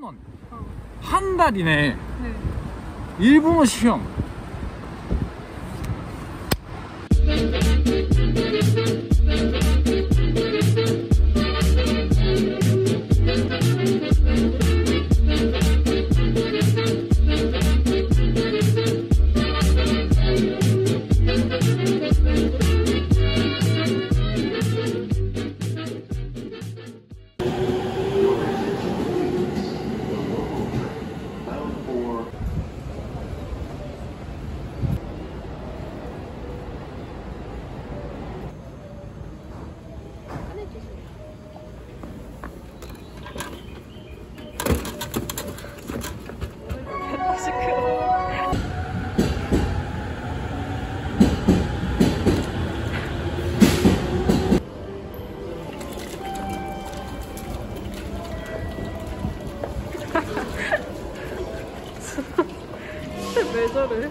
1,000원. 한 달이네. 네. 일본어 시험. 왜 저래?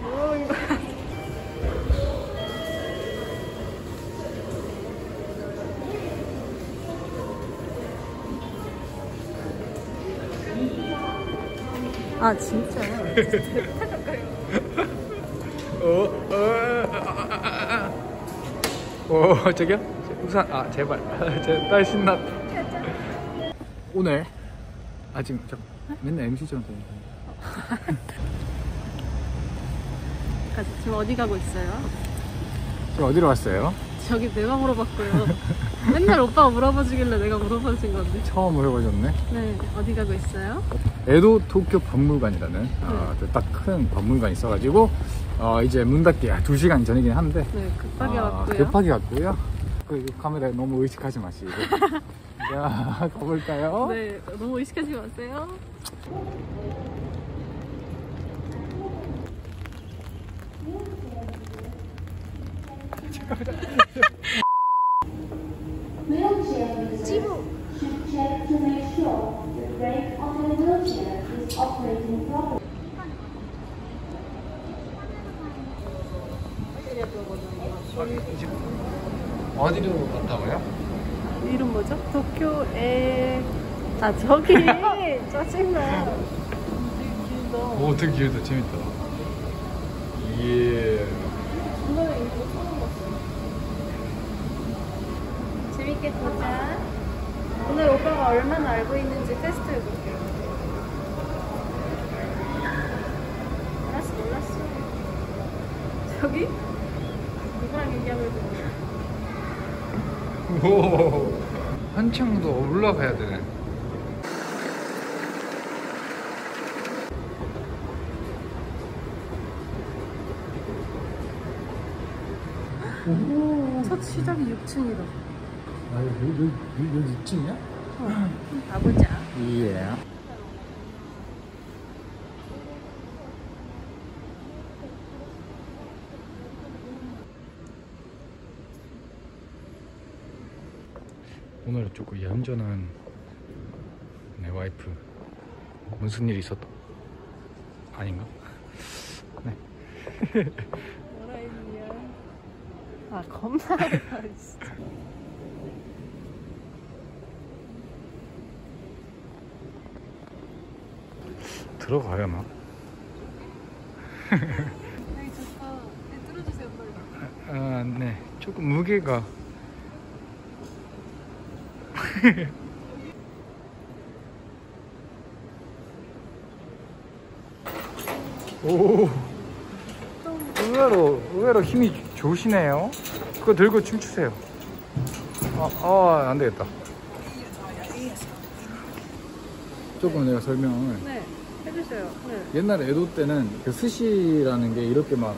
뭐 하는 거야? 아 진짜? 오 저기요? 우산 아 제발 제발 신났다. 오늘 아직 맨날 MC처럼 되는데. 지금 어디 가고 있어요? 지금 어디로 왔어요? 저기 내가 물어봤고요. 맨날 오빠가 물어봐주길래 내가 물어봐준 건데. 처음 물어봐줬네. 네, 어디 가고 있어요? 에도 도쿄 박물관이라는 네. 딱 큰 박물관이 있어가지고 이제 문 닫기 2시간 전이긴 한데 네, 급하게 왔고요. 급하게 왔고요. 그 카메라에 너무 의식하지 마시고. 자, 가볼까요? 네, 너무 의식하지 마세요. 어디로 갔다고요? 이름 뭐죠? 도쿄에 아 저기 짜증나. 오 되게 길다. 재밌다. 예. 재밌게 보자. 오늘 오빠가 얼마나 알고 있는지 테스트 해볼게요. 몰랐어. 저기? 누구랑 얘기하고 있는 거야? 오, 한참 더 올라가야 되네. 오, 첫 시작이 6층이다. 아, 여기 6층이야? 어, 가보자. 예. 오늘 조금 얌전한 내 와이프. 무슨 일이 있었다? 아닌가? 네. 뭐라 했냐? 아 겁나 진짜. 들어가려나? 여기 좋다. 네, 들어주세요 빨리. 아 네. 조금 무게가. 오, 의외로 힘이 좋으시네요. 그거 들고 춤추세요. 안 되겠다. 조금 내가 설명을. 네, 해주세요. 네. 옛날에 에도 때는 그 스시라는 게 이렇게 막.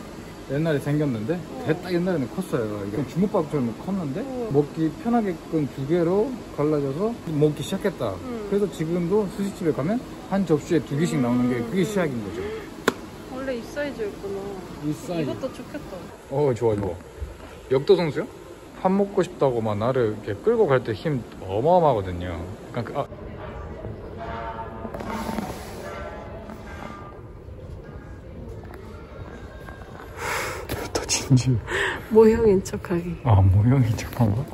옛날에 생겼는데 대딱 옛날에는 컸어요. 이게 주먹밥처럼 컸는데 먹기 편하게끔 두 개로 갈라져서 먹기 시작했다. 그래서 지금도 스시집에 가면 한 접시에 2개씩 나오는 게 그게 시작인 거죠. 원래 이 사이즈였구나. 이 사이즈. 이것도 좋겠다. 좋아 좋아. 역도 선수요? 밥 먹고 싶다고 막 나를 이렇게 끌고 갈 때 힘 어마어마하거든요. 그러니까 모형인 척하기. 아 모형인 척한가?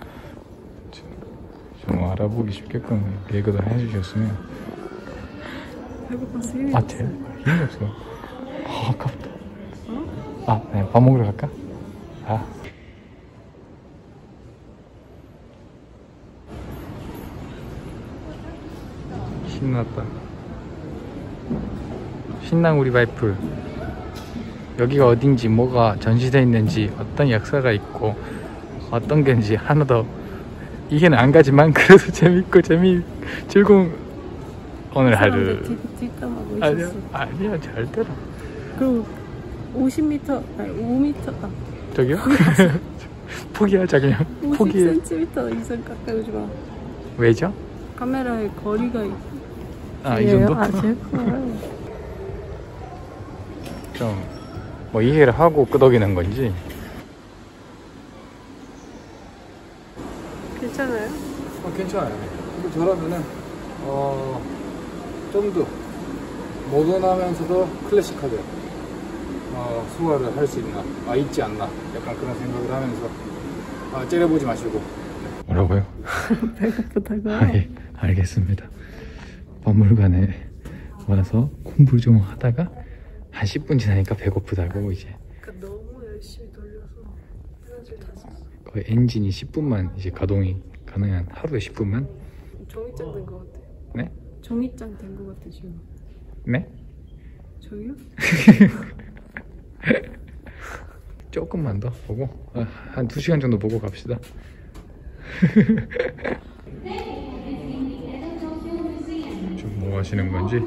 좀 알아보기 쉽게끔 예고도 해주셨으면 배고파서 힘이 없어. 힘이 없어. 아, 아깝다. 어? 아, 네, 밥 먹으러 갈까? 아. 신났다. 신난 우리 와이프. 여기가 어딘지, 뭐가 전시되어 있는지, 어떤 역사가 있고 어떤 게인지 하나 더 이해는 안 가지만 그래도 재밌고 즐거운 오늘 하루. 뒷감하고 있었어. 아니야, 절대로. 그럼 50m, 아니 5m. 아. 저기요? 포기하자 그냥. 50cm 이상 가까이 오지 마. 왜죠? 카메라에 거리가 있고. 아, 이 정도? 아, 좀 뭐 이해를 하고 끄덕이는 건지. 괜찮아요? 괜찮아요. 근데 저라면은 좀 더 모던하면서도 클래식하게 소화를 할 수 있나, 있지 않나, 약간 그런 생각을 하면서 째려보지 마시고. 뭐라고요? 배고프다고요? 아, 예, 알겠습니다. 박물관에 와서 공부를 좀 하다가 한 10분 지나니까 배고프다고 이제. 그러니까 너무 열심히 돌려서 에너지를 다 썼어. 거의 엔진이 10분만 이제 가동이 가능한, 하루에 10분만. 종이장 된 거 같아. 네? 종이장 된 거 같아 지금. 네? 저요? 조금만 더 보고 한 2시간 정도 보고 갑시다. 지금 뭐 하시는 건지?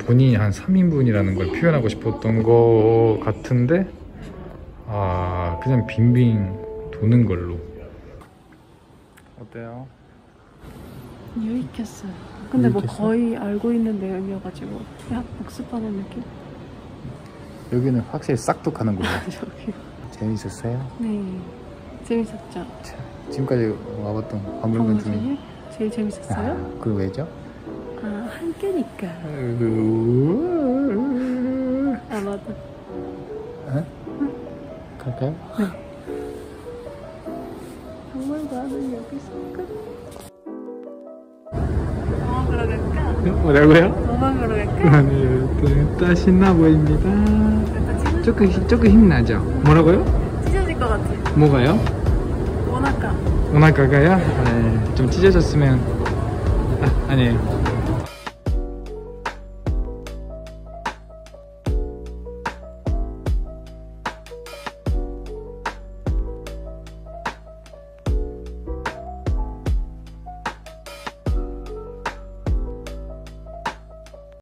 본인이 한 3인분이라는 걸 표현하고 싶었던 것 같은데, 아, 그냥 빙빙 도는 걸로. 어때요? 유익했어요. 근데 유익했어요? 뭐 거의 알고 있는 내용이어가지고 약 복습하는 느낌? 여기는 확실히 싹둑하는 거예요. 재밌었어요? 네, 재밌었죠. 지금까지 와봤던 박물관 중에 제일 재밌었어요? 아, 그 왜죠? 아, 함께니까. 아, 맞아. 응? 응? 갈까요? 네. 정말 나는 여기 있을까? 뭐만 보러 갈까? 뭐라고요? 뭐만 보러 갈까? 아니요, 또 신나 보입니다. 조금 힘나죠? 뭐라고요? 찢어질 것 같아요. 뭐가요? 오나카. 오나카가요? 네, 좀 찢어졌으면. 아, 아니에요.